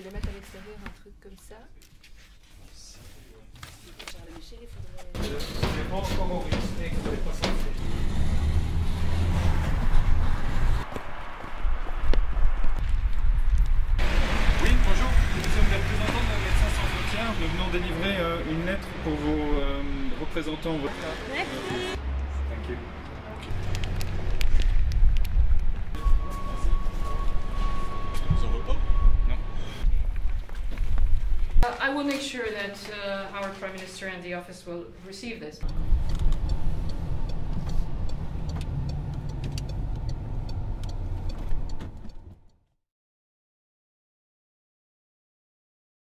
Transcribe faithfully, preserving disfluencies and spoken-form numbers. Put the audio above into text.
vais les mettre à l'extérieur, un truc comme ça. Charles Michel, il faudrait... Je ne pense qu'on risque de passer. Oui, bonjour. Nous sommes les représentants de Médecins Sans Frontières. Nous venons délivrer euh, une lettre pour vos euh, représentants. Merci. Thank you. I will make sure that uh, our Prime Minister and the office will receive this.